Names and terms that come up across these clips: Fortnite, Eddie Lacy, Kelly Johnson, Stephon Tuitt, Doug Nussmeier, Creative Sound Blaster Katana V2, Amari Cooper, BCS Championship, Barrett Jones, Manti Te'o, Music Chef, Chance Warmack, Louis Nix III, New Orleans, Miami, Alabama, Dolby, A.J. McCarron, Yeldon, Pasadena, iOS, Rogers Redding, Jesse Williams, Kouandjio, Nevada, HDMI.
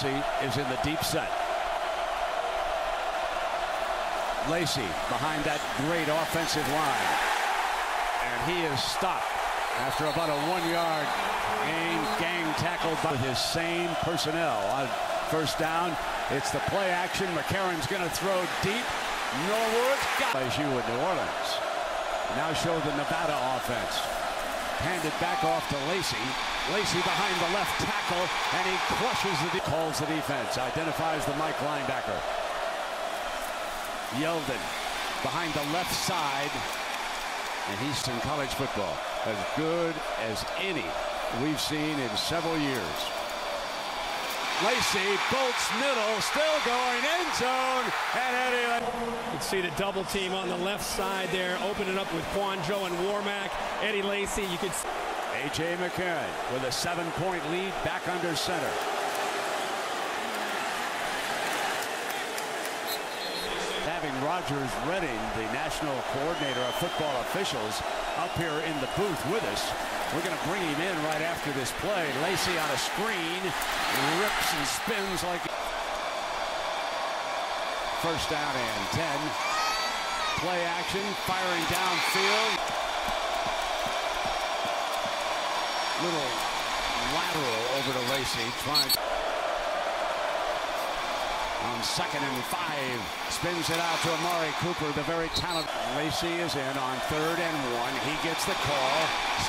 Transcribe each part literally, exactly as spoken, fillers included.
Is in the deep set. Lacy behind that great offensive line, and he is stopped after about a one-yard gain, gang tackled by his same personnel. On first down, it's the play action. McCarron's going to throw deep. Norwood got plays you with New Orleans. Now show the Nevada offense. Handed back off to Lacy. Lacy behind the left tackle, and he crushes the defense. Calls the defense, identifies the Mike linebacker. Yeldon behind the left side, and he's in college football as good as any we've seen in several years. Lacy bolts middle, still going end zone, and Eddie. You can see the double team on the left side there, opening up with Kouandjio and Warmack. Eddie Lacy, you could see. A J. McCarron with a seven-point lead back under center. Having Rogers Redding, the national coordinator of football officials, up here in the booth with us. We're going to bring him in right after this play. Lacy on a screen, rips and spins like. First down and ten. Play action, firing downfield. Little lateral over to Lacy, trying on second and five, spins it out to Amari Cooper, the very talented. Lacy is in on third and one. He gets the call,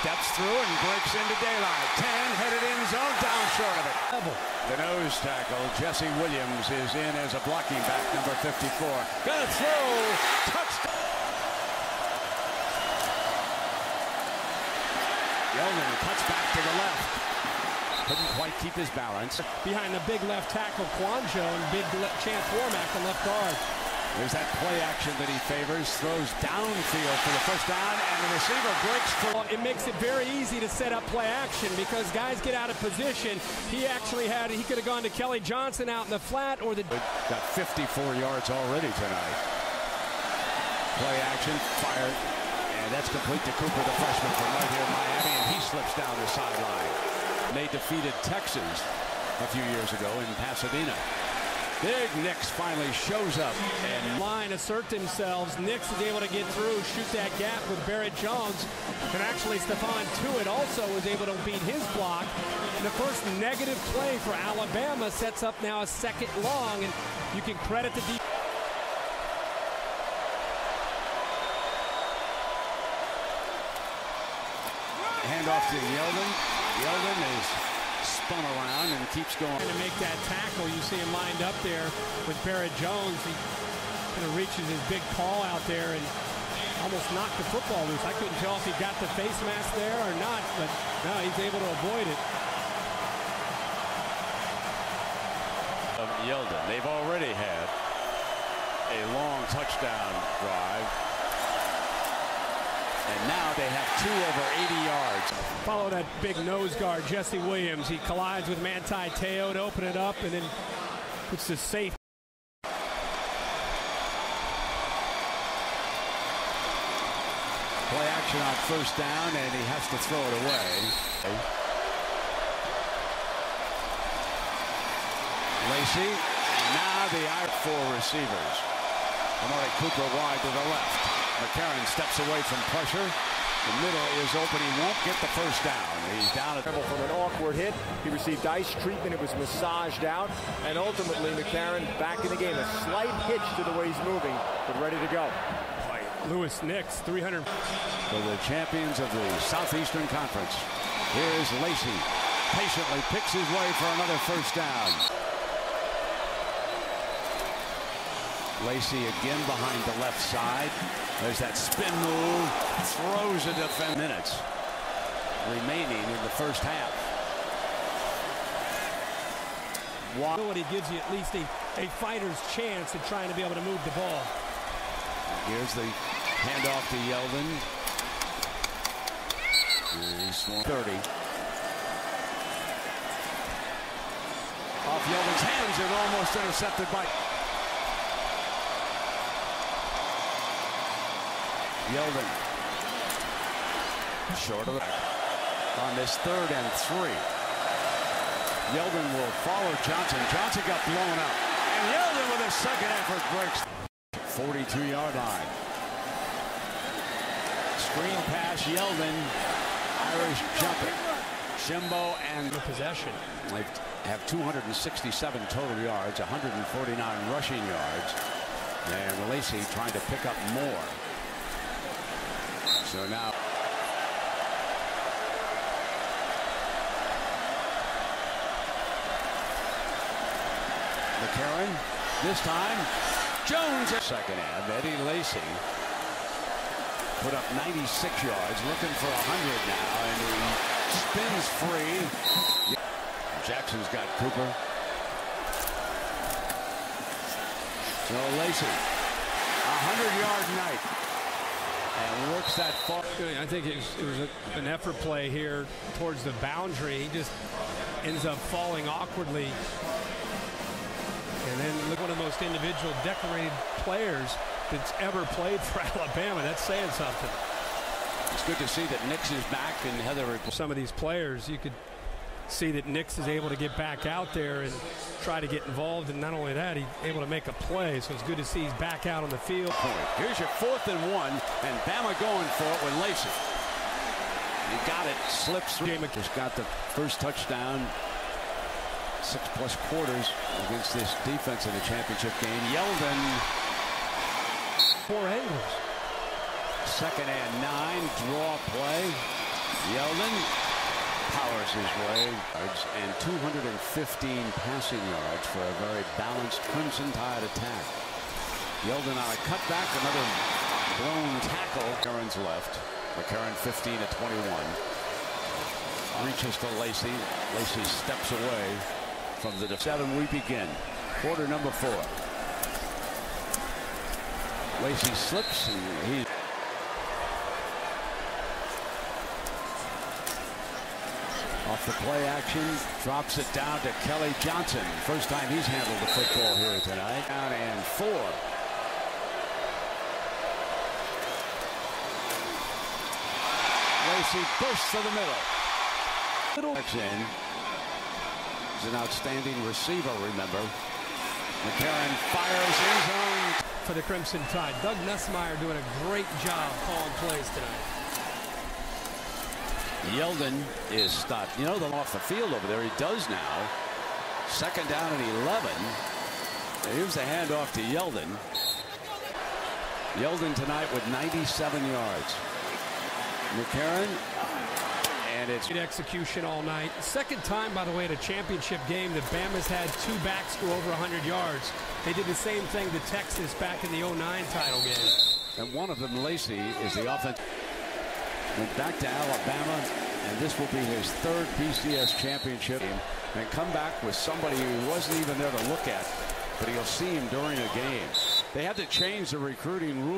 steps through and breaks into daylight. Ten, headed in zone, down short of it. The nose tackle, Jesse Williams, is in as a blocking back, number fifty-four. Gonna throw, touchdown. Yeldon cuts back to the left. Couldn't quite keep his balance. Behind the big left tackle, Kouandjio, and big Chance Warmack, the left guard. There's that play action that he favors. Throws downfield for the first down, and the receiver breaks for. It makes it very easy to set up play action because guys get out of position. He actually had, he could have gone to Kelly Johnson out in the flat or the. Got fifty-four yards already tonight. Play action, fired. And that's complete to Cooper, the freshman from right here in Miami, and he slips down the sideline. They defeated Texas a few years ago in Pasadena. Big Nix finally shows up and line assert themselves. Nix is able to get through, shoot that gap with Barrett Jones, and actually Stephon Tuitt also was able to beat his block. And the first negative play for Alabama sets up now a second long, and you can credit the defense. Handoff to Yeldon. Yeldon is spun around and keeps going. To make that tackle, you see him lined up there with Barrett Jones. He kind of reaches his big paw out there and almost knocked the football loose. I couldn't tell if he got the face mask there or not, but no, he's able to avoid it. Of Yeldon, they've already had a long touchdown drive. And now they have two over eighty yards. Follow that big nose guard, Jesse Williams. He collides with Manti Te'o to open it up, and then puts the safe. Play action on first down, and he has to throw it away. Lacy, and now the out four receivers. Amari Cooper wide to the left. McCarron steps away from pressure. The middle is open. He won't get the first down. He's down at trouble from an awkward hit. He received ice treatment. It was massaged out. And ultimately, McCarron back in the game. A slight hitch to the way he's moving, but ready to go. Louis Nix, three hundred. For the champions of the Southeastern Conference. Here's Lacy. Patiently picks his way for another first down. Lacy again behind the left side. There's that spin move. Throws a defense. Minutes remaining in the first half. It gives you at least a, a fighter's chance at trying to be able to move the ball. Here's the handoff to Yeldon. thirty. Off Yeldon's hands and almost intercepted by. Yeldon short of it on this third and three. Yeldon will follow Johnson. Johnson got blown up. And Yeldon with his second effort breaks. forty-two yard line. Screen pass, Yeldon. Irish jumping. Shimbo and the possession. They have two hundred sixty-seven total yards, one hundred forty-nine rushing yards. And Lacy trying to pick up more. So now. McCarron, this time, Jones. Second half, Eddie Lacy put up ninety-six yards, looking for one hundred now, and he spins free. Jackson's got Cooper. So Lacy, one hundred yard night, and works that far. I think it was, it was a, an effort play here towards the boundary. He just ends up falling awkwardly. And then look, one of the most individual decorated players that's ever played for Alabama. That's saying something. It's good to see that Nix is back and Heather. Some of these players, you could see that Nix is able to get back out there and try to get involved. And not only that, he's able to make a play. So it's good to see he's back out on the field. Here's your fourth and one, and Bama going for it with Lacy. He got it, slips through. Just got the first touchdown. Six plus quarters against this defense in the championship game. Yeldon. Four angles. Second and nine. Draw play. Yeldon powers his way. And two hundred fifteen passing yards for a very balanced Crimson Tide attack. Yeldon on a cutback. Another blown tackle. McCarron's left. McCarron fifteen to twenty-one. Reaches to Lacy. Lacy steps away. From the seven, we begin. Quarter number four. Lacy slips and he's. Off the play action, drops it down to Kelly Johnson. First time he's handled the football here tonight. Down and four. Lacy bursts to the middle. Little action. An outstanding receiver, remember. McCarron fires his own for the Crimson Tide. Doug Nussmeier doing a great job calling plays tonight. Yeldon is stopped. You know, they're off the field over there. He does now. Second down and eleven. Here's the handoff to Yeldon. Yeldon tonight with ninety-seven yards. McCarron. And it's good execution all night. Second time, by the way, in a championship game that Bama's had two backs go over one hundred yards. They did the same thing to Texas back in the oh nine title game. And one of them, Lacy, is the offense. Went back to Alabama, and this will be his third B C S championship game. And come back with somebody who wasn't even there to look at, but he'll see him during a game. They had to change the recruiting rule.